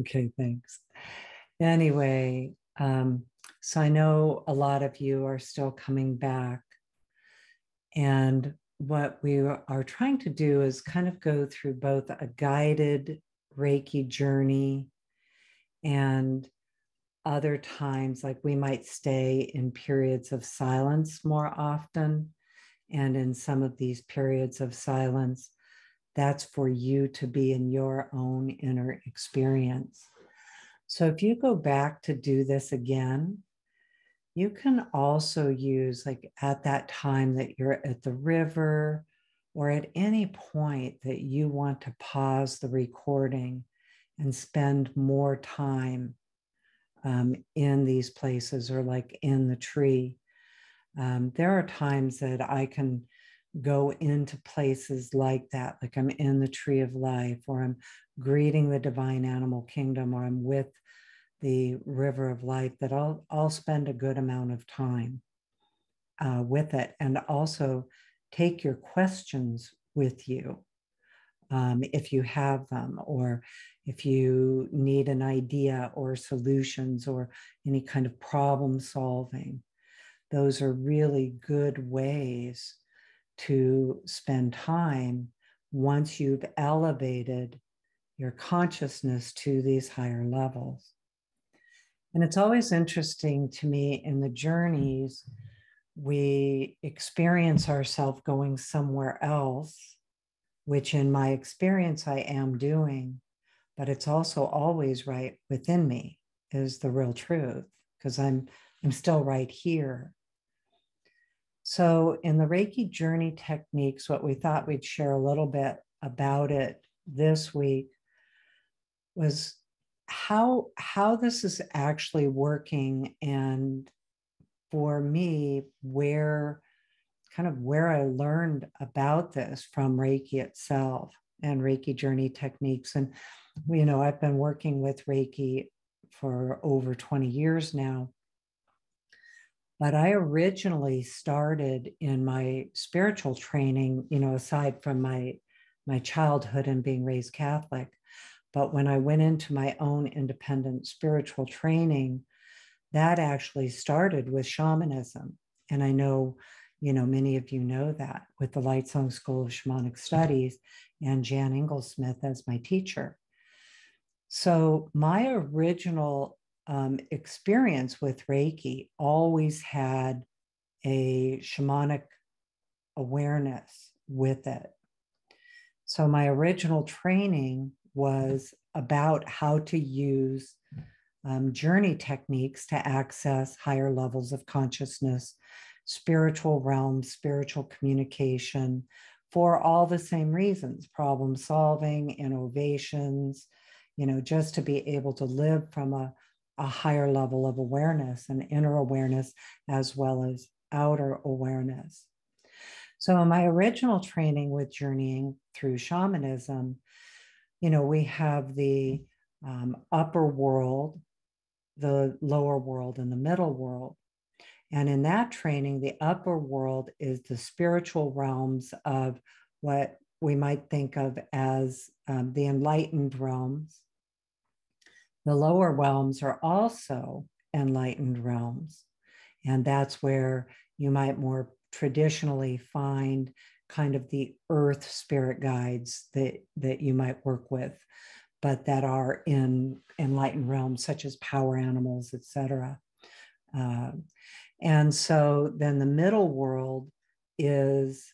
Okay, thanks. Anyway, so I know a lot of you are still coming back. And what we are trying to do is kind of go through both a guided Reiki journey and other times, like we might stay in periods of silence more often. And in some of these periods of silence, that's for you to be in your own inner experience. So if you go back to do this again, you can also use, like at that time that you're at the river or at any point that you want to pause the recording and spend more time in these places, or like in the tree. There are times that I can go into places like that, like I'm in the tree of life, or I'm greeting the divine animal kingdom, or I'm with the river of life, that I'll spend a good amount of time with it. And also take your questions with you if you have them, or if you need an idea or solutions or any kind of problem solving. Those are really good ways to spend time once you've elevated your consciousness to these higher levels. And it's always interesting to me in the journeys, we experience ourselves going somewhere else, which in my experience I am doing, but it's also always right within me is the real truth, because I'm still right here. So in the Reiki journey techniques, what we thought we'd share a little bit about it this week was how this is actually working, and for me, where I learned about this from Reiki itself and Reiki journey techniques. And, you know, I've been working with Reiki for over 20 years now. But I originally started in my spiritual training, you know, aside from my childhood and being raised Catholic. But when I went into my own independent spiritual training, that actually started with shamanism. And I know, you know, many of you know that, with the Light Song School of Shamanic Studies and Jeanne Engelsmith as my teacher. So my original experience with Reiki always had a shamanic awareness with it. So my original training was about how to use journey techniques to access higher levels of consciousness, spiritual realms, spiritual communication, for all the same reasons: problem solving, innovations, you know, just to be able to live from a higher level of awareness and inner awareness, as well as outer awareness. So in my original training with journeying through shamanism, you know, we have the upper world, the lower world, and the middle world. And in that training, the upper world is the spiritual realms of what we might think of as the enlightened realms. The lower realms are also enlightened realms. And that's where you might more traditionally find kind of the earth spirit guides that you might work with, but that are in enlightened realms, such as power animals, etc. And so then the middle world is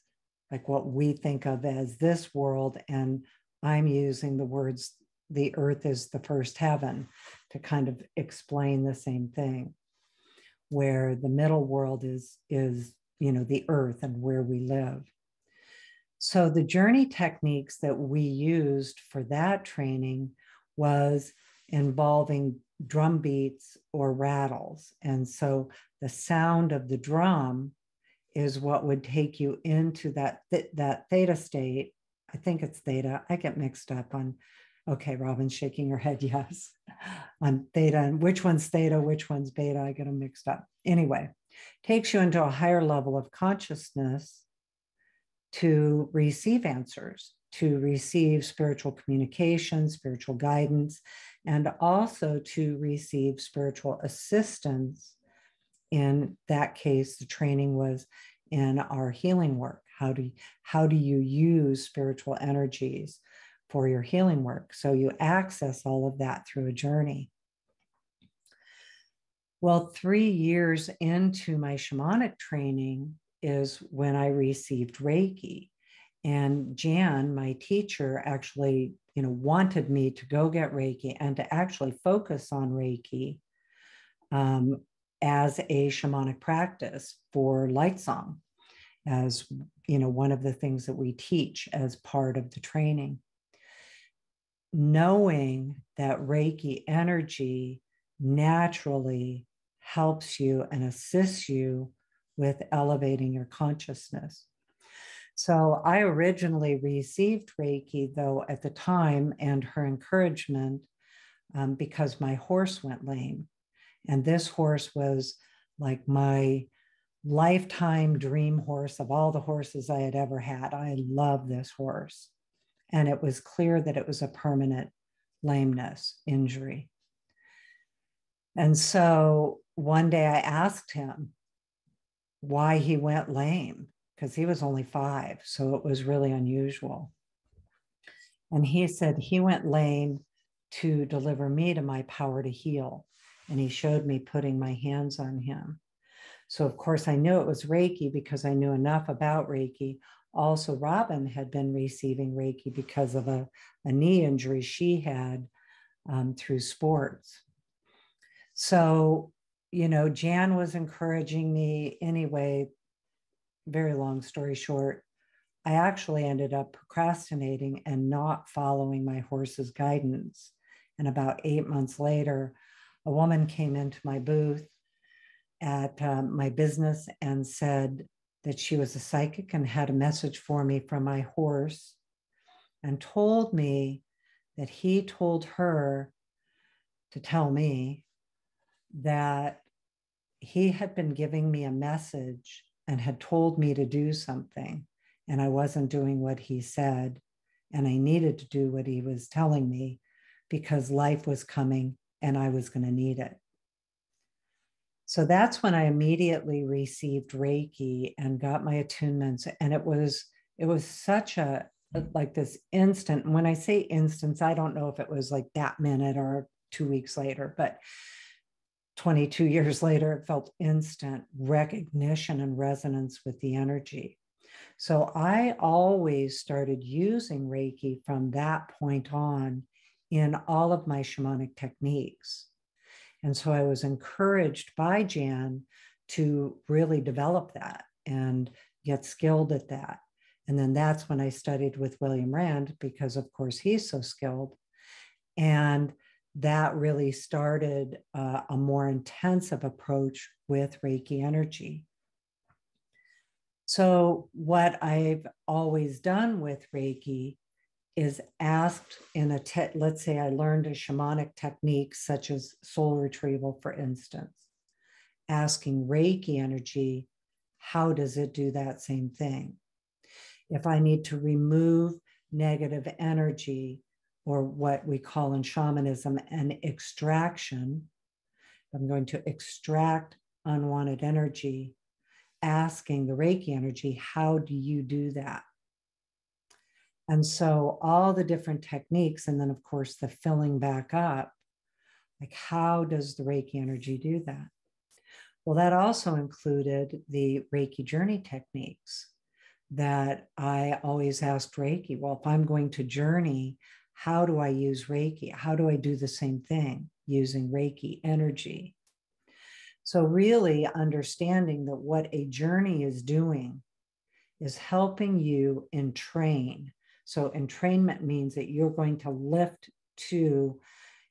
like what we think of as this world. And I'm using the words, the earth is the first heaven, to kind of explain the same thing, where the middle world is, you know, the earth and where we live. So the journey techniques that we used for that training was involving drum beats or rattles. And so the sound of the drum is what would take you into that theta state. I think it's theta. I get mixed up on, okay, Robin's shaking her head, yes, on theta, and which one's theta, which one's beta, I get them mixed up. Anyway, takes you into a higher level of consciousness to receive answers, to receive spiritual communication, spiritual guidance, and also to receive spiritual assistance. In that case, the training was in our healing work. How do you use spiritual energies for your healing work? So you access all of that through a journey. Well, 3 years into my shamanic training is when I received Reiki. And Jeanne, my teacher, actually, wanted me to go get Reiki and to actually focus on Reiki as a shamanic practice for Light Song, as, one of the things that we teach as part of the training. Knowing that Reiki energy naturally helps you and assists you with elevating your consciousness. So I originally received Reiki, though, at the time, and her encouragement, because my horse went lame. And this horse was like my lifetime dream horse of all the horses I had ever had. I love this horse. And it was clear that it was a permanent lameness injury. And so one day I asked him why he went lame, because he was only 5, so it was really unusual. And he said he went lame to deliver me to my power to heal. And he showed me putting my hands on him. So of course I knew it was Reiki because I knew enough about Reiki. Also, Robin had been receiving Reiki because of a knee injury she had through sports. So, Jeanne was encouraging me anyway. Very long story short, I actually ended up procrastinating and not following my horse's guidance. And about 8 months later, a woman came into my booth at my business and said that she was a psychic and had a message for me from my horse, and told me that he told her to tell me that he had been giving me a message and had told me to do something, and I wasn't doing what he said, and I needed to do what he was telling me because life was coming and I was going to need it. So that's when I immediately received Reiki and got my attunements. And it was such like this instant. When I say instance, I don't know if it was like that minute or 2 weeks later, but 22 years later, it felt instant recognition and resonance with the energy. So I always started using Reiki from that point on in all of my shamanic techniques. And so I was encouraged by Jeanne to really develop that and get skilled at that. And then that's when I studied with William Rand, because of course he's so skilled. And that really started a more intensive approach with Reiki energy. So what I've always done with Reiki is asked in let's say I learned a shamanic technique such as soul retrieval, for instance, asking Reiki energy, how does it do that same thing? If I need to remove negative energy, or what we call in shamanism an extraction, I'm going to extract unwanted energy, asking the Reiki energy, how do you do that? And so all the different techniques, and then of course the filling back up, like how does the Reiki energy do that? Well, that also included the Reiki journey techniques that I always asked Reiki, well, if I'm going to journey, how do I use Reiki? How do I do the same thing using Reiki energy? So really understanding that what a journey is doing is helping you entrain. So entrainment means that you're going to lift to,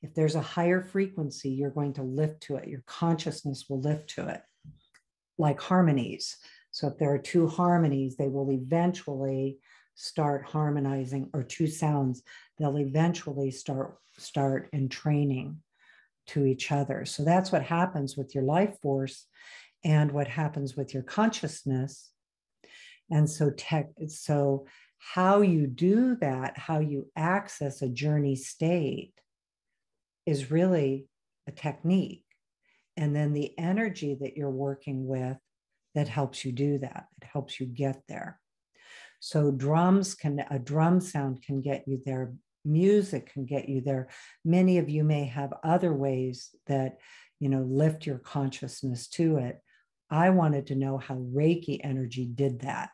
if there's a higher frequency, you're going to lift to it. Your consciousness will lift to it, like harmonies. So if there are two harmonies, they will eventually start harmonizing, or two sounds, they'll eventually start entraining to each other. So that's what happens with your life force and what happens with your consciousness. And so how you do that, how you access a journey state is really a technique. And then the energy that you're working with that helps you do that, it helps you get there. So a drum sound can get you there. Music can get you there. Many of you may have other ways that, you know, lift your consciousness to it. I wanted to know how Reiki energy did that.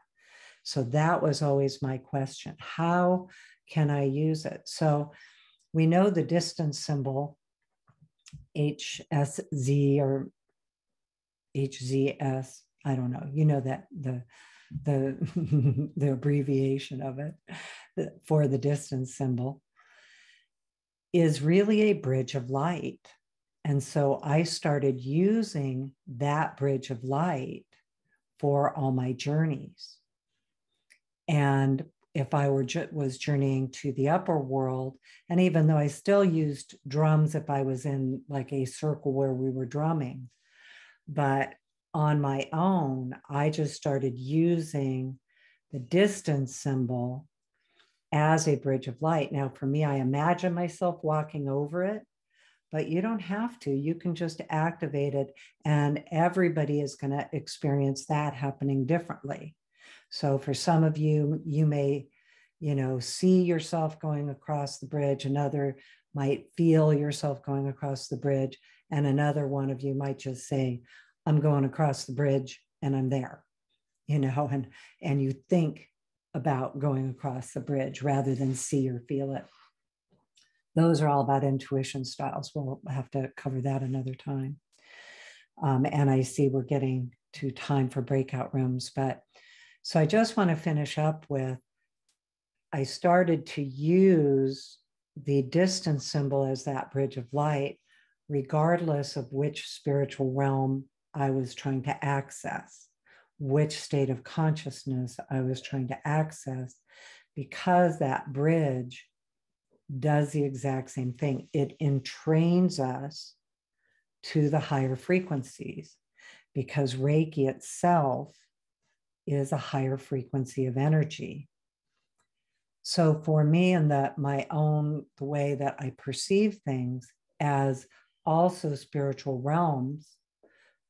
So that was always my question. How can I use it? So we know the distance symbol, HSZ or HZS. I don't know. You know that the the abbreviation of it for the distance symbol is really a bridge of light. And so I started using that bridge of light for all my journeys. And if I was journeying to the upper world, and even though I still used drums if I was in like a circle where we were drumming, but on my own, I just started using the distance symbol as a bridge of light. Now, for me, I imagine myself walking over it, but you don't have to. You can just activate it, and everybody is going to experience that happening differently. So for some of you, you may, you know, see yourself going across the bridge. Another might feel yourself going across the bridge. And another one of you might just say, I'm going across the bridge and I'm there, you know, and you think about going across the bridge rather than see or feel it. Those are all about intuition styles. We'll have to cover that another time. And I see we're getting to time for breakout rooms, but so I just want to finish up with, I started to use the distance symbol as that bridge of light, regardless of which spiritual realm I was trying to access, which state of consciousness I was trying to access, because that bridge does the exact same thing. It entrains us to the higher frequencies, because Reiki itself is a higher frequency of energy. So for me, and the way that I perceive things as also spiritual realms,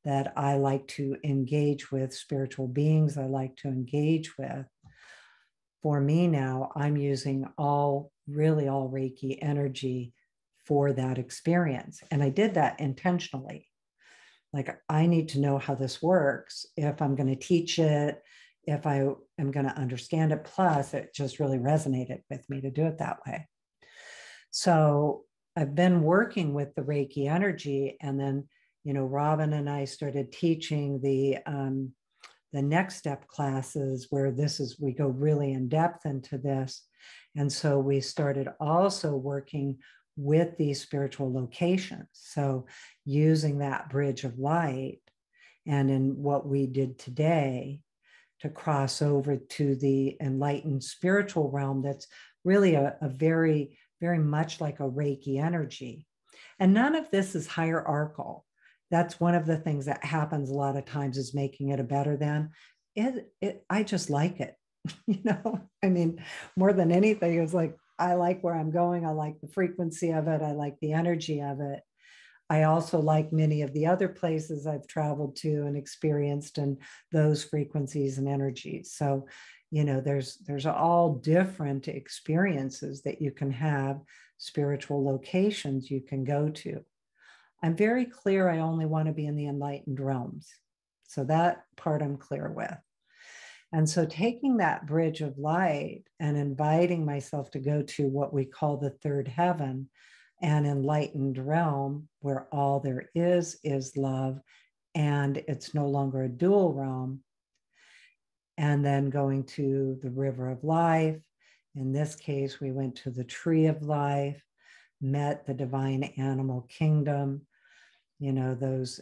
that I like to engage with, spiritual beings I like to engage with. For me now, I'm using all Reiki energy for that experience. And I did that intentionally. Like, I need to know how this works if I'm going to teach it, if I am going to understand it. Plus, it just really resonated with me to do it that way. So I've been working with the Reiki energy, and then, you know, Robin and I started teaching the next step classes where we go really in depth into this. And so we started also working with these spiritual locations. So using that bridge of light, and in what we did today, to cross over to the enlightened spiritual realm, that's really a very, very much like a Reiki energy. And none of this is hierarchical. That's one of the things that happens a lot of times, is making it a better than. I just like it, you know? I mean, more than anything, it was like, I like where I'm going. I like the frequency of it. I like the energy of it. I also like many of the other places I've traveled to and experienced, and those frequencies and energies. So, you know, there's all different experiences that you can have, spiritual locations you can go to. I'm very clear I only want to be in the enlightened realms. So that part I'm clear with. And so taking that bridge of light and inviting myself to go to what we call the third heaven, an enlightened realm where all there is love, and it's no longer a dual realm. And then going to the river of life. In this case, we went to the tree of life, met the divine animal kingdom, you know, those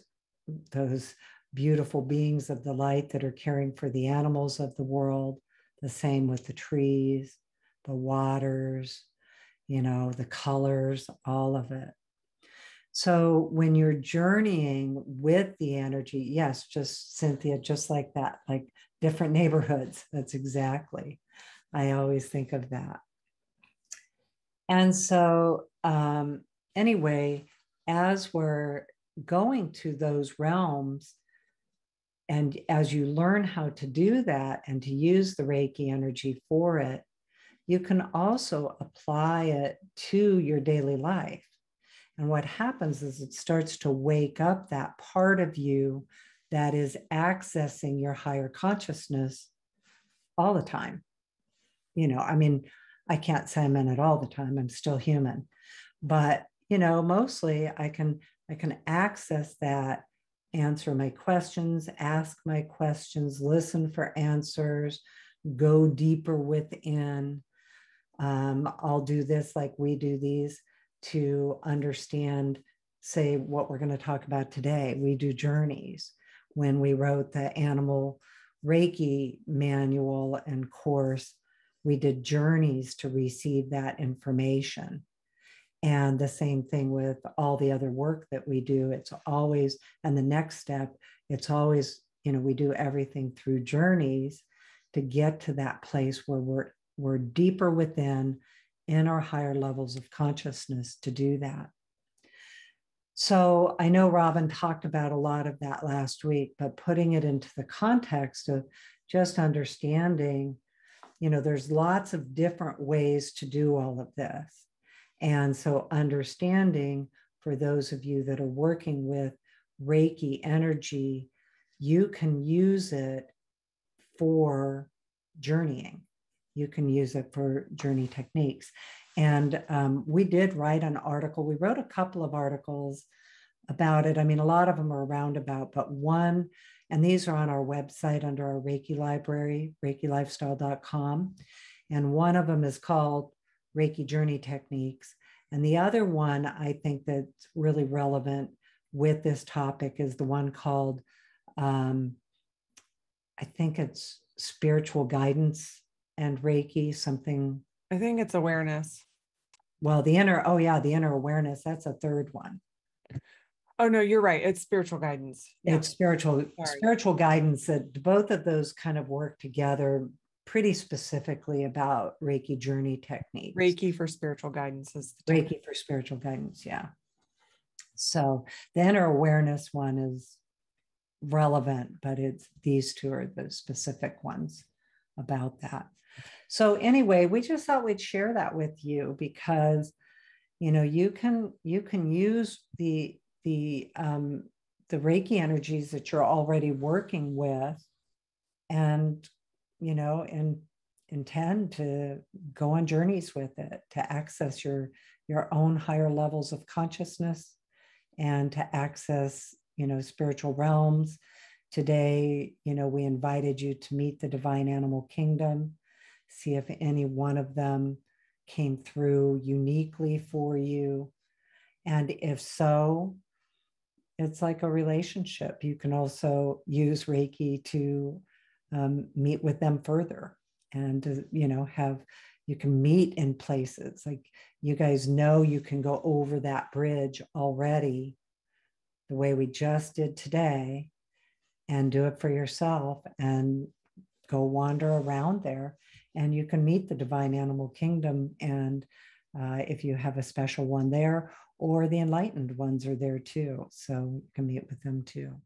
beautiful beings of the light that are caring for the animals of the world, the same with the trees, the waters, you know, the colors, all of it. So when you're journeying with the energy, yes, just Cynthia, just like that, like different neighborhoods, that's exactly I always think of that. And so anyway, as we're going to those realms, and as you learn how to do that and to use the Reiki energy for it, you can also apply it to your daily life. And what happens is it starts to wake up that part of you that is accessing your higher consciousness all the time. You know, I mean, I can't say I'm in it all the time. I'm still human, but you know, mostly I can access that, answer my questions, ask my questions, listen for answers, go deeper within. I'll do this like we do these to understand, say, what we're going to talk about today. We do journeys. When we wrote the animal Reiki manual and course, we did journeys to receive that information. And the same thing with all the other work that we do. It's always, and the next step, it's always, you know, we do everything through journeys to get to that place where we're deeper within, in our higher levels of consciousness to do that. So I know Robin talked about a lot of that last week, but putting it into the context of just understanding, you know, there's lots of different ways to do all of this. And so understanding, for those of you that are working with Reiki energy, you can use it for journeying. You can use it for journey techniques. And we did write an article. We wrote a couple of articles about it. I mean, a lot of them are roundabout, but one, and these are on our website under our Reiki library, ReikiLifestyle.com. And one of them is called Reiki Journey Techniques. And the other one I think that's really relevant with this topic is the one called, I think it's Spiritual Guidance and Reiki, something. I think it's awareness. Well, the inner awareness, that's a third one. Oh, no, you're right. It's spiritual guidance. Yeah. It's spiritual guidance. That both of those kind of work together pretty specifically about Reiki journey techniques. Reiki for spiritual guidance is the Reiki technique. For spiritual guidance, yeah. So the inner awareness one is relevant, but it's these two are the specific ones about that. So anyway, we just thought we'd share that with you because, you know, you can use the Reiki energies that you're already working with, and you know, and intend to go on journeys with it, to access your own higher levels of consciousness and to access, you know, spiritual realms. Today, you know, we invited you to meet the divine animal kingdom, see if any one of them came through uniquely for you. And if so, it's like a relationship. You can also use Reiki to meet with them further and, you know, you can meet in places like, you guys know, you can go over that bridge already the way we just did today and do it for yourself and go wander around there, and you can meet the divine animal kingdom. And if you have a special one there, or the enlightened ones are there too. So you can meet with them too.